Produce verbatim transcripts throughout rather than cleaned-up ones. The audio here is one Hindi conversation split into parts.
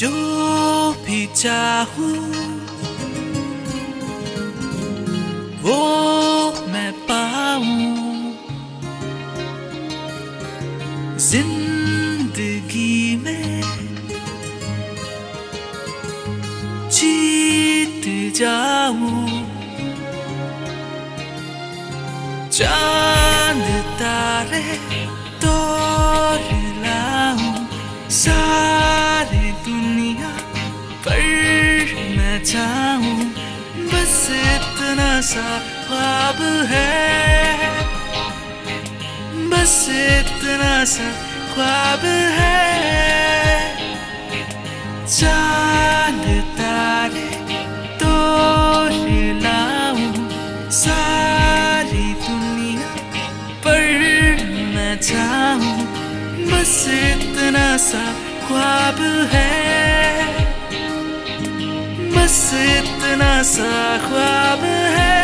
जो भी चाहूं वो मैं पाऊं, जिंदगी में जीत जाऊं। चांद तारे तोड़ लाऊं, सारे दुनिया पर मैं जाऊं। बस इतना सा ख्वाब है, बस इतना सा ख्वाब है। चांद तारे तोड़ लाऊं, सारी दुनिया पर मैं जाऊं। बस इतना सा ख्वाब है, बस इतना सा ख्वाब है।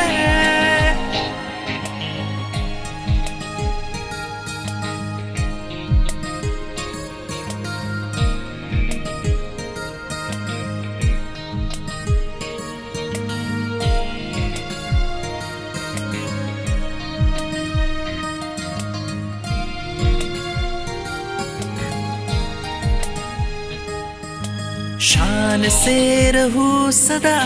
शान से रहूं सदा,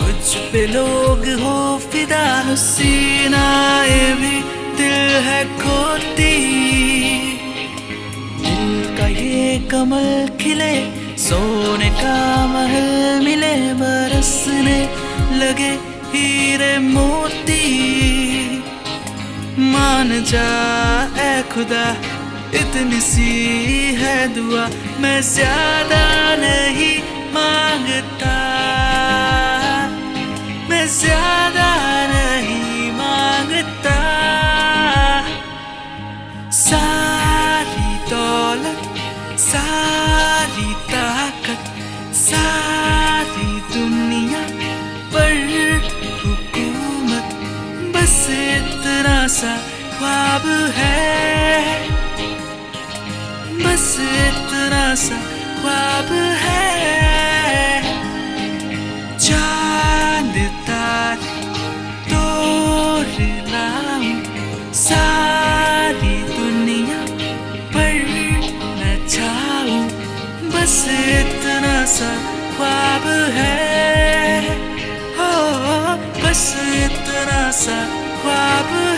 मुझ पे लोग हो फिदा। हसीना ये भी दिल है खोती, दिल का ये कमल खिले। सोने का महल मिले, बरसने लगे हीरे मोती। मान जा ऐ खुदा, इतनी सी है दुआ, मैं ज्यादा नहीं मांगता, मैं ज्यादा नहीं मांगता। सारी दौलत, सारी ताकत, सारी दुनिया पर हुकूमत। बस इतना सा ख्वाब है, बस इतना सा ख्वाब है। चांद तारे तोड़ लाऊं, सारी दुनिया पर मैं जाऊं। बस इतना सा ख्वाब है, हो बस इतना सा ख्वाब।